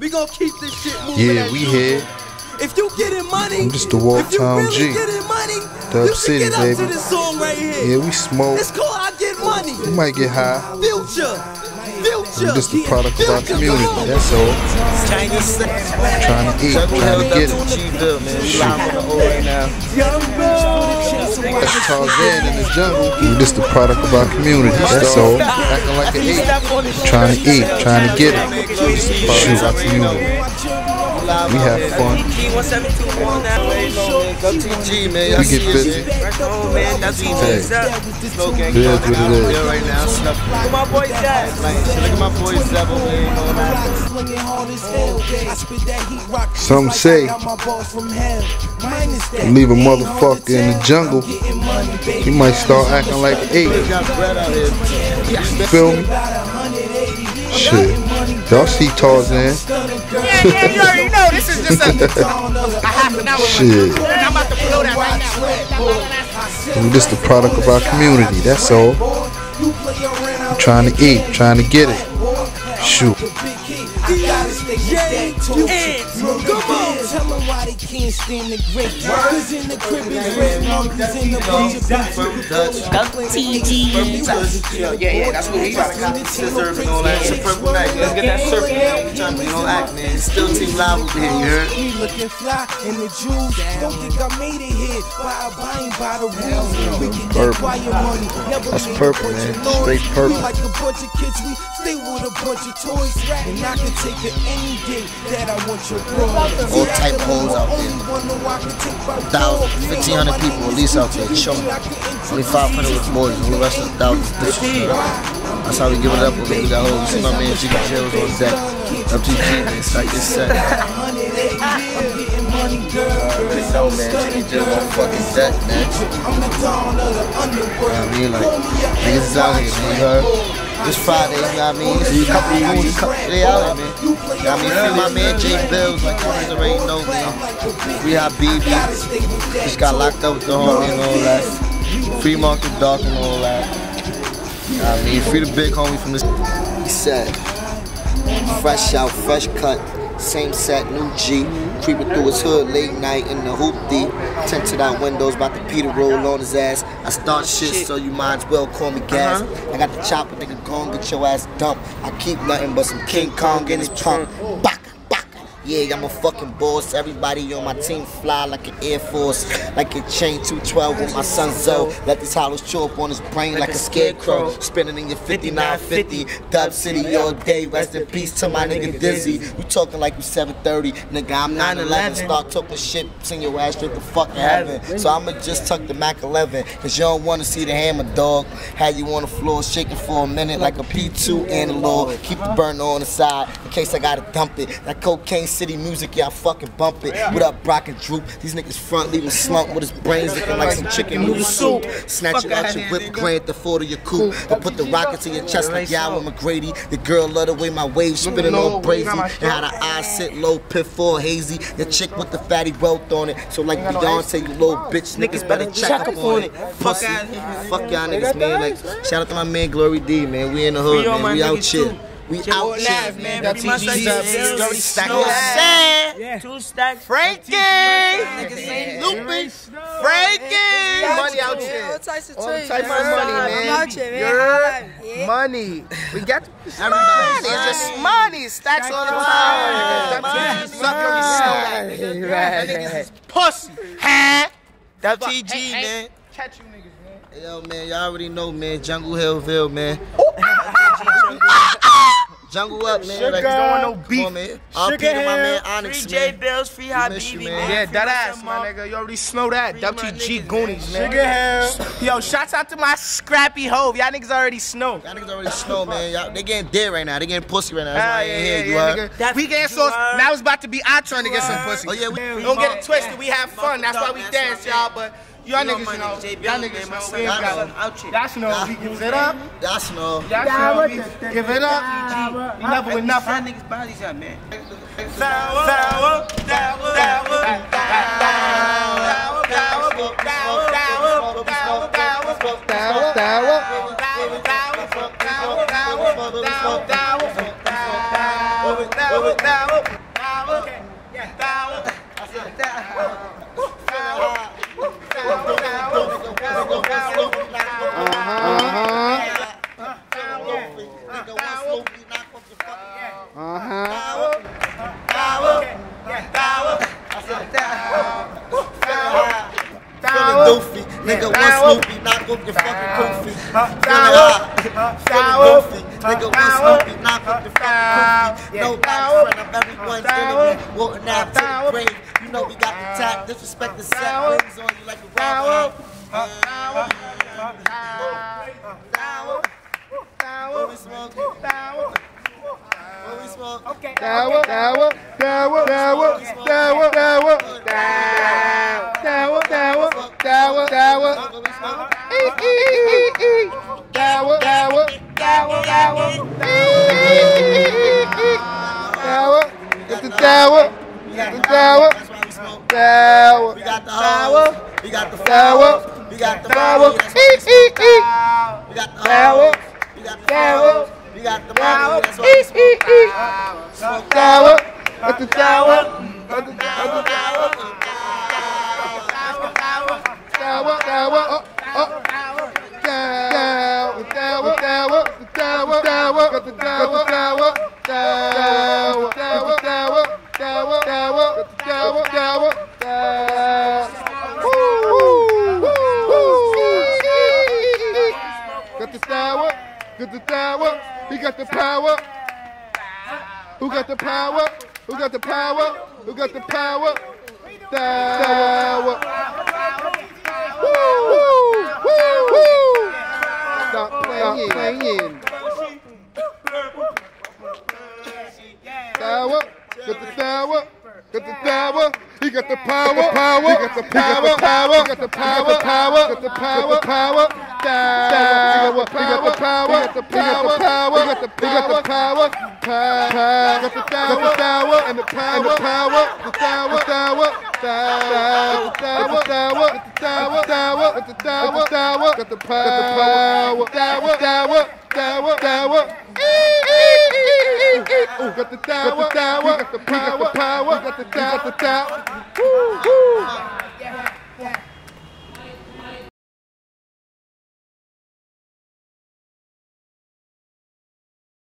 We gonna keep this shit moving. Yeah, we here. If you getting money, I'm just the Walton G. Dub City, baby. To this song right here. Yeah, we smoke. It's called I Get Money. You might get high. Future. I'm just the product of our community. That's all. I'm trying to eat. Trying to get it. Shoot. That's Tarzan in the jungle. I'm just the product of our community. That's all. Acting like an ape. Trying to eat. Trying to get it. Just the product of our community. We have fun. We get busy. Hey, build what it is. Look at my boy Zebb over here. Some say, leave a motherfucker in the jungle, he might start acting like an ape. Feel me? Shit. Y'all see Tarzan? Yeah, you already know. This is just a half an hour. Shit. I'm about to blow that right now. I'm just the product of our community. That's all. I'm trying to eat. Trying to get it. Shoot. TG. Yeah, that's what he got. Scissors and all that. It's a purple night. Let's get that circle. We don't act, man. Still team live over here. You heard? We looking fly in the jewels. Don't think I made it here. I ain't by the rules. We can get quiet money. That's purple, man. Straight purple. We like a bunch of kids. We stay with a bunch of toys. And I can take it any day that I want your bro. All type hoes out there. 1,500 people at least out there. Show me. Only 500 was boys. The rest of 1,000. That's how we give it up when we got hoes. See my man G. Bills on Zebb. WTG, man. It's like this set. Already know, man. G. Bills on fucking Zebb, man. I mean, like, niggas is out here, man. You heard? This Friday, you know what I mean? It's a couple of movies, couple of day out, man. You know what I mean? Feel my man J. Bills, like Goonies already know, man. We have Habibi. Just got locked up with the homie and all that. Free Market Doc and all that. You know what I mean? Free the big homie from this. He said, fresh out, fresh cut. Same set, new G. Creeping through his hood late night in the hoopty. Tinted out windows, about the Peter roll on his ass. I start shit, so you might as well call me gas. I got the chopper, nigga, gon' get your ass dumped. I keep nothing but some King Kong in his trunk. Yeah, I'm a fucking boss. Everybody on my team fly like an Air Force. Like a chain 212 with my son Zoe. Let these hollows chew up on his brain like a scarecrow. Spinning in your 5950. Dub City all day. Rest in peace to my nigga Dizzy. You talking like you 730. Nigga, I'm 911. Start talking shit. Sing your ass straight to fucking heaven. So I'ma just tuck the Mac 11. Cause you don't wanna see the hammer, dog. Had you on the floor shaking for a minute like a P2 analog. Keep the burner on the side in case I gotta dump it. That cocaine city music, yeah, I fucking bump it. What up, Brock and Droop? These niggas front leaving slump with his brains looking like some chicken noodle soup. Snatch it out your whip, grant the foot of your coupe. I put the rockets in your chest like y'all with McGrady. The girl love the way my waves spinning all brazy. And how the eyes sit low, pitfall hazy. Your chick with the fatty wealth on it. So like Beyonce, you little bitch, niggas better check up on it. Pussy. Fuck y'all niggas, man. Like, shout out to my man Glory D, man. We in the hood, man. We out here. We out live, man. That's 2 stacks. Frankie! Lupin! Frankie! Money out here. All types of money, man. Money. We got everybody. It's just money. Stacks all the time. Suck on your That niggas is pussy. Huh? That's TG, man. Catch you niggas, man. Yo, man, y'all already know, man. Jungle Hillville, man. Jungle up, man. Sugar, like, don't want no beef. On, man. I'll pay to my man Onyx, free J. Bills, free Habibi, man. Yeah, that ass, my nigga. You already know that. WTG Goonies, man. Sugar Hill. Yo, shouts out to my scrappy hove. Y'all niggas already snow. Y'all niggas already snow, man. They getting dead right now. They getting pussy right now. That's why I ain't here, you are. We getting sauce. Now it's about to be our turn to get some pussy. Oh, yeah, we don't get it twisted. We have fun. That's why we dance, y'all, but... Y'all niggas know. Y'all niggas know. Y'all know. We give it up. Y'all know. Y'all know. Give it up. You never win nothing. Y'all niggas bodies up, man. Nigga, one Snoopy knock up your fucking koofy. Nigga, one Snoopy knock up your fucking koofy. No doubt, friend of everyone's enemy. Walton out to the grave. You know we got the tap. Disrespect the set. Rings on you like a rock. What we smoking? What we smoking? Okay. Got the power.